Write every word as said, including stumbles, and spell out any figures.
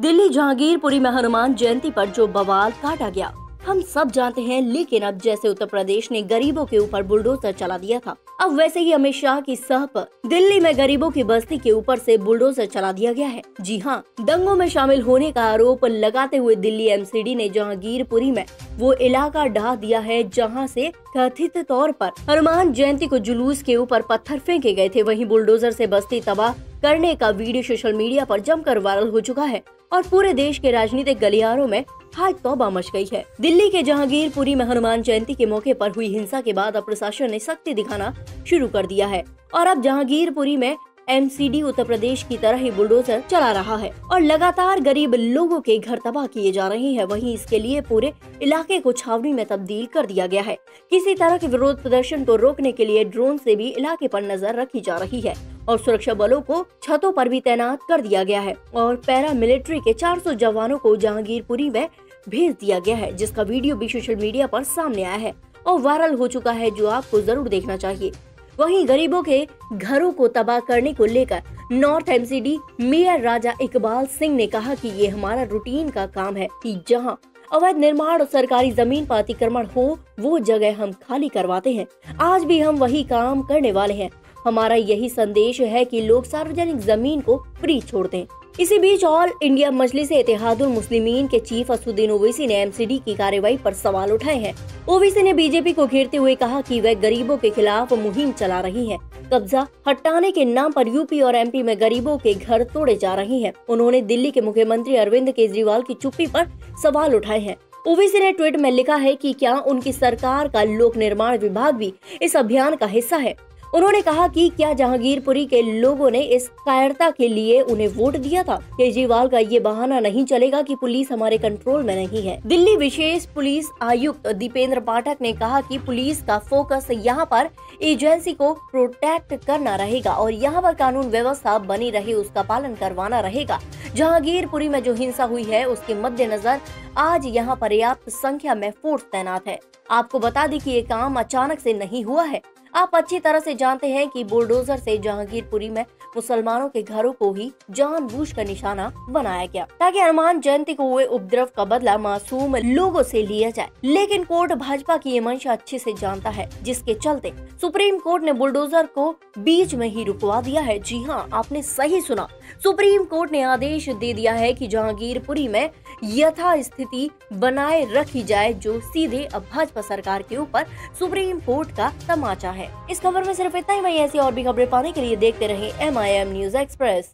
दिल्ली जहांगीरपुरी में हनुमान जयंती पर जो बवाल काटा गया हम सब जानते हैं, लेकिन अब जैसे उत्तर प्रदेश ने गरीबों के ऊपर बुलडोजर चला दिया था, अब वैसे ही अमित शाह की सह पर दिल्ली में गरीबों की बस्ती के ऊपर से बुलडोजर चला दिया गया है। जी हां, दंगों में शामिल होने का आरोप लगाते हुए दिल्ली एमसीडी ने जहांगीरपुरी में वो इलाका ढहा दिया है जहां से कथित तौर पर हनुमान जयंती को जुलूस के ऊपर पत्थर फेंके गए थे। वहीं बुलडोजर से बस्ती तबाह करने का वीडियो सोशल मीडिया पर जमकर वायरल हो चुका है और पूरे देश के राजनीतिक गलियारों में हाय तौबा मच गई है। दिल्ली के जहांगीरपुरी में हनुमान जयंती के मौके पर हुई हिंसा के बाद अब प्रशासन ने सख्ती दिखाना शुरू कर दिया है और अब जहांगीरपुरी में एमसीडी उत्तर प्रदेश की तरह ही बुलडोजर चला रहा है और लगातार गरीब लोगों के घर तबाह किए जा रहे हैं। वहीं इसके लिए पूरे इलाके को छावनी में तब्दील कर दिया गया है। किसी तरह के विरोध प्रदर्शन को रोकने के लिए ड्रोन से भी इलाके पर नजर रखी जा रही है और सुरक्षा बलों को छतों पर भी तैनात कर दिया गया है और पैरामिलिट्री के चार सौ जवानों को जहांगीरपुरी में भेज दिया गया है, जिसका वीडियो भी सोशल मीडिया पर सामने आया है और वायरल हो चुका है, जो आपको जरूर देखना चाहिए। वहीं गरीबों के घरों को तबाह करने को लेकर north MCD mayor Raja Iqbal Singh ने कहा कि ये हमारा रूटीन का काम है कि जहां अवैध निर्माण और सरकारी जमीन पर अतिक्रमण हो वो जगह हम खाली करवाते हैं। आज भी हम वही काम करने वाले हैं। हमारा यही संदेश है कि लोग सार्वजनिक जमीन को फ्री छोड़ दें। इसी बीच ऑल इंडिया मजलिस ए इत्तेहादुल मुस्लिमीन के चीफ असुद्दीन ओवैसी ने एमसीडी की कार्रवाई पर सवाल उठाए हैं। ओवैसी ने बीजेपी को घेरते हुए कहा कि वह गरीबों के खिलाफ मुहिम चला रही है। कब्जा हटाने के नाम पर यूपी और एमपी में गरीबों के घर तोड़े जा रहे हैं। उन्होंने दिल्ली के मुख्यमंत्री अरविंद केजरीवाल की चुप्पी पर सवाल उठाए हैं। ओवैसी ने ट्वीट में लिखा है कि क्या उनकी सरकार का लोक निर्माण विभाग भी इस अभियान का हिस्सा है। उन्होंने कहा कि क्या जहांगीरपुरी के लोगों ने इस कायरता के लिए उन्हें वोट दिया था। केजरीवाल का ये बहाना नहीं चलेगा कि पुलिस हमारे कंट्रोल में नहीं है। दिल्ली विशेष पुलिस आयुक्त दीपेंद्र पाठक ने कहा कि पुलिस का फोकस यहाँ पर एजेंसी को प्रोटेक्ट करना रहेगा और यहाँ पर कानून व्यवस्था बनी रहे उसका पालन करवाना रहेगा। जहांगीरपुरी में जो हिंसा हुई है उसके मद्देनजर आज यहाँ पर्याप्त संख्या में फोर्स तैनात है। आपको बता दें कि ये काम अचानक से नहीं हुआ है। आप अच्छी तरह से जानते हैं कि बुलडोजर से जहांगीरपुरी में मुसलमानों के घरों को ही जानबूझकर निशाना बनाया गया ताकि हनुमान जयंती को हुए उपद्रव का बदला मासूम लोगों से लिया जाए। लेकिन कोर्ट भाजपा की ये मंशा अच्छे से जानता है, जिसके चलते सुप्रीम कोर्ट ने बुलडोजर को बीच में ही रुकवा दिया है। जी हाँ, आपने सही सुना, सुप्रीम कोर्ट ने आदेश दे दिया है कि जहांगीरपुरी में यथा स्थिति बनाए रखी जाए, जो सीधे अब भाजपा सरकार के ऊपर सुप्रीम कोर्ट का तमाचा है। इस खबर में सिर्फ इतना ही। वही ऐसी और भी खबरें पाने के लिए देखते रहे M I M news express.